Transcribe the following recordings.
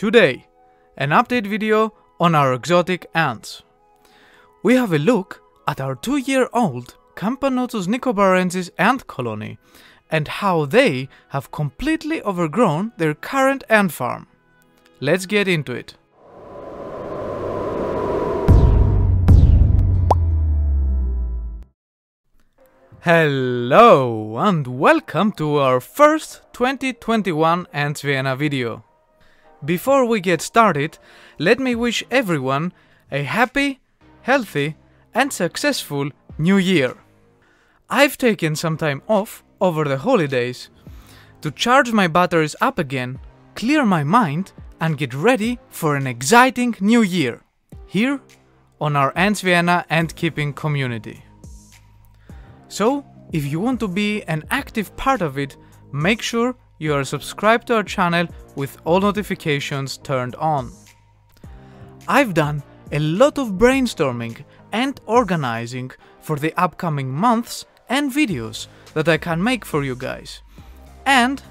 Today, an update video on our exotic ants. We have a look at our 2-year-old Camponotus nicobarensis ant colony and how they have completely overgrown their current ant farm. Let's get into it. Hello and welcome to our first 2021 Ants Vienna video. Before we get started, let me wish everyone a happy, healthy and successful New Year. I've taken some time off over the holidays to charge my batteries up again, clear my mind and get ready for an exciting New Year here on our Ants Vienna ant keeping community. So, if you want to be an active part of it, make sure you are subscribed to our channel with all notifications turned on. I've done a lot of brainstorming and organizing for the upcoming months and videos that I can make for you guys, and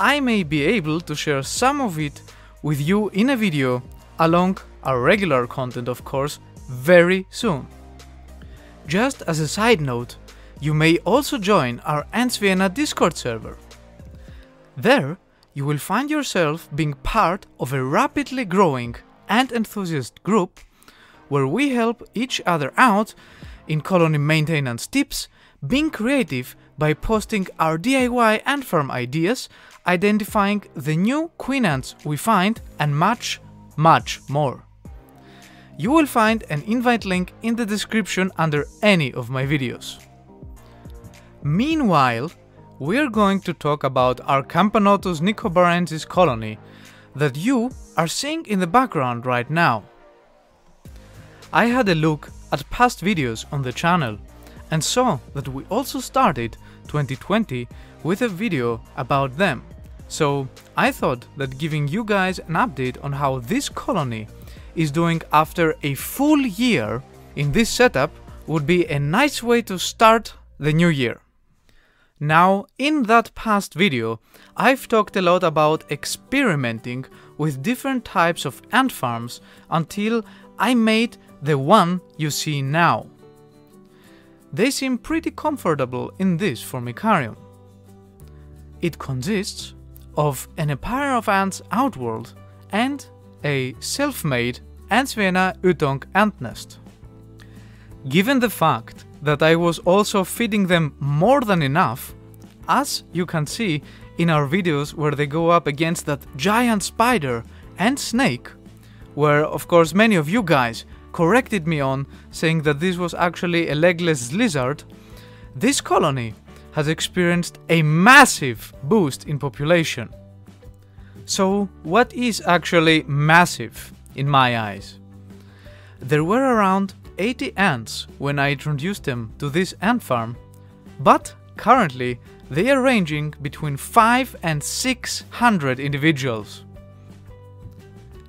I may be able to share some of it with you in a video along our regular content, of course, very soon. Just as a side note, you may also join our Ants Vienna Discord server. There, you will find yourself being part of a rapidly growing ant enthusiast group where we help each other out in colony maintenance tips, being creative by posting our DIY ant farm ideas, identifying the new queen ants we find, and much, much more. You will find an invite link in the description under any of my videos. Meanwhile, we are going to talk about our Camponotus nicobarensis colony that you are seeing in the background right now. I had a look at past videos on the channel and saw that we also started 2020 with a video about them, so I thought that giving you guys an update on how this colony is doing after a full year in this setup would be a nice way to start the new year. Now, in that past video, I've talked a lot about experimenting with different types of ant farms until I made the one you see now. They seem pretty comfortable in this formicarium. It consists of an empire of ants outworld and a self-made Ants Vienna Ytong ant nest. Given the fact that I was also feeding them more than enough, as you can see in our videos where they go up against that giant spider and snake, where of course many of you guys corrected me on saying that this was actually a legless lizard, this colony has experienced a massive boost in population. So, what is actually massive in my eyes? There were around 80 ants when I introduced them to this ant farm, but currently they are ranging between 5 and 600 individuals.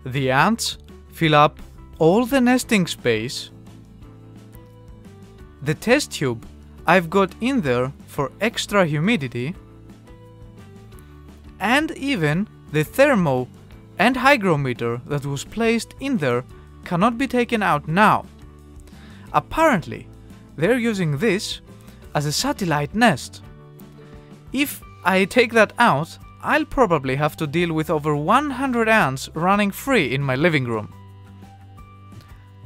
The ants fill up all the nesting space. The test tube I've got in there for extra humidity, and even the thermo and hygrometer that was placed in there cannot be taken out now. Apparently, they're using this as a satellite nest. If I take that out, I'll probably have to deal with over 100 ants running free in my living room.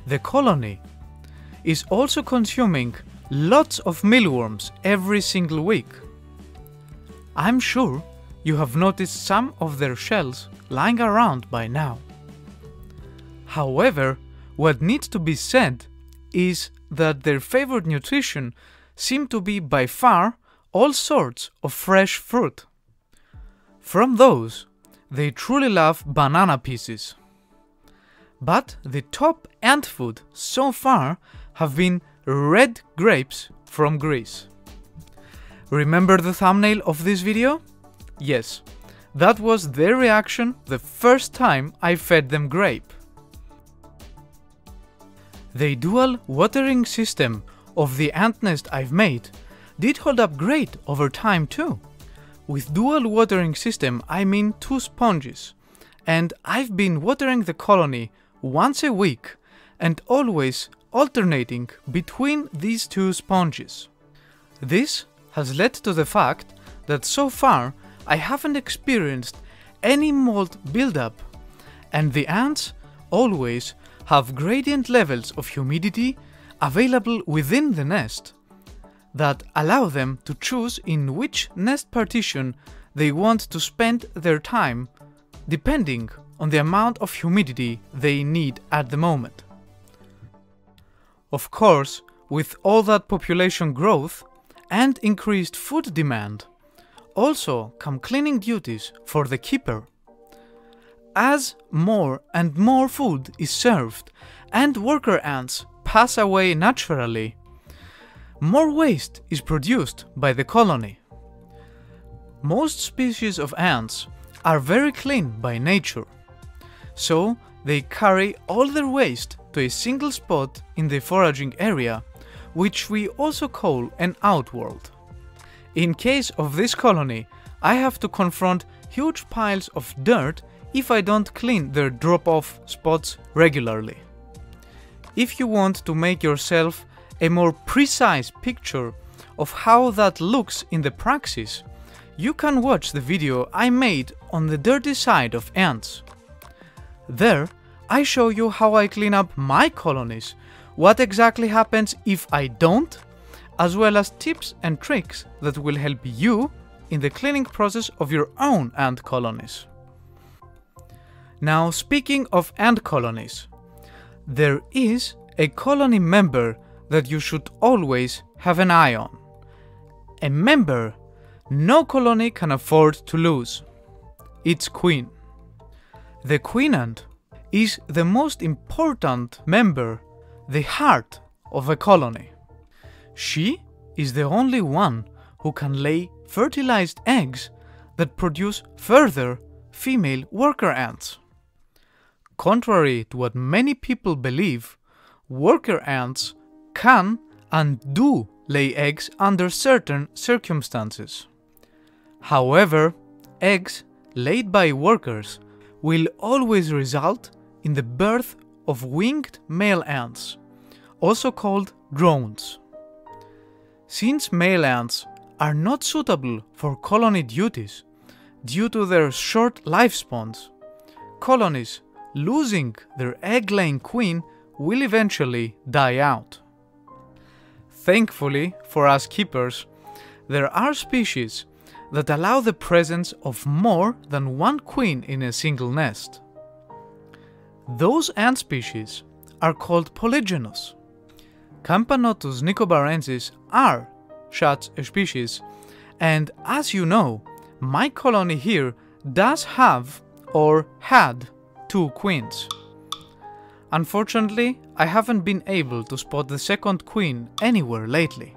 The colony is also consuming lots of mealworms every single week. I'm sure you have noticed some of their shells lying around by now. However, what needs to be said is that their favorite nutrition seems to be by far all sorts of fresh fruit. From those, they truly love banana pieces. But the top ant food so far have been red grapes from Greece. Remember the thumbnail of this video? Yes, that was their reaction the first time I fed them grape. The dual watering system of the ant nest I've made did hold up great over time too. With dual watering system I mean two sponges, and I've been watering the colony once a week and always alternating between these two sponges. This has led to the fact that so far I haven't experienced any mold buildup, and the ants always have gradient levels of humidity available within the nest that allow them to choose in which nest partition they want to spend their time, depending on the amount of humidity they need at the moment. Of course, with all that population growth and increased food demand, also come cleaning duties for the keeper. As more and more food is served and worker ants pass away naturally, more waste is produced by the colony. Most species of ants are very clean by nature, so they carry all their waste to a single spot in the foraging area, which we also call an outworld. In case of this colony, I have to confront huge piles of dirt if I don't clean their drop-off spots regularly. If you want to make yourself a more precise picture of how that looks in the praxis, you can watch the video I made on the dirty side of ants. There, I show you how I clean up my colonies, what exactly happens if I don't, as well as tips and tricks that will help you in the cleaning process of your own ant colonies. Now, speaking of ant colonies, there is a colony member that you should always have an eye on. A member no colony can afford to lose. Its queen. The queen ant is the most important member, the heart of a colony. She is the only one who can lay fertilized eggs that produce further female worker ants. Contrary to what many people believe, worker ants can and do lay eggs under certain circumstances. However, eggs laid by workers will always result in the birth of winged male ants, also called drones. Since male ants are not suitable for colony duties due to their short lifespans, colonies losing their egg-laying queen will eventually die out. Thankfully for us keepers, there are species that allow the presence of more than one queen in a single nest. Those ant species are called polygynous. Camponotus nicobarensis are such a species, and as you know, my colony here does have, or had, two queens. Unfortunately, I haven't been able to spot the second queen anywhere lately.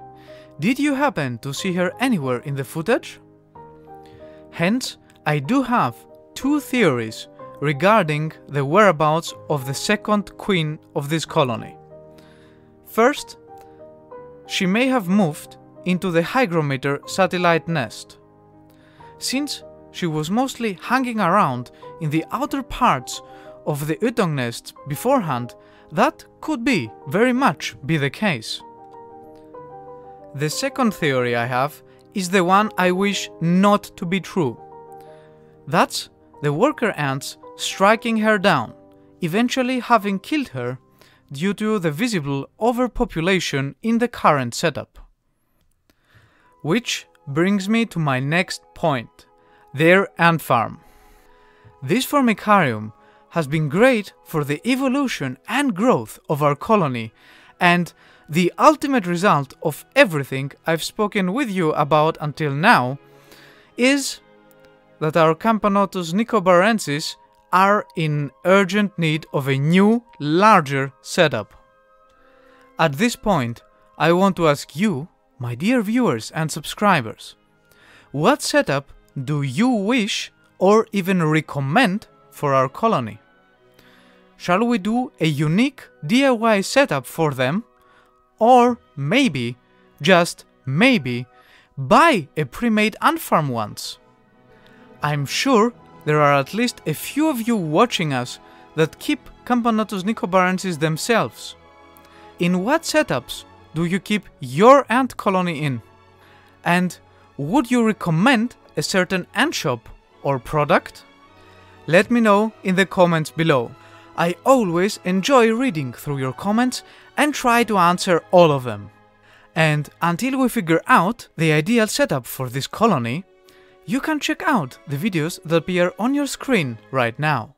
Did you happen to see her anywhere in the footage? Hence, I do have two theories regarding the whereabouts of the second queen of this colony. First, she may have moved into the hygrometer satellite nest, since she was mostly hanging around in the outer parts of the Ytong nest beforehand. That could very much be the case. The second theory I have is the one I wish not to be true. That's the worker ants striking her down, eventually having killed her due to the visible overpopulation in the current setup. Which brings me to my next point, their ant farm. This formicarium has been great for the evolution and growth of our colony and the ultimate result of everything I've spoken with you about until now is that our Camponotus nicobarensis are in urgent need of a new, larger setup. At this point, I want to ask you, my dear viewers and subscribers, what setup do you wish or even recommend for our colony? Shall we do a unique DIY setup for them, or maybe, just maybe, buy a pre-made ant farm once? I'm sure there are at least a few of you watching us that keep Camponotus nicobarensis themselves. In what setups do you keep your ant colony in? And would you recommend a certain ant shop or product? Let me know in the comments below. I always enjoy reading through your comments and try to answer all of them. And until we figure out the ideal setup for this colony, you can check out the videos that appear on your screen right now.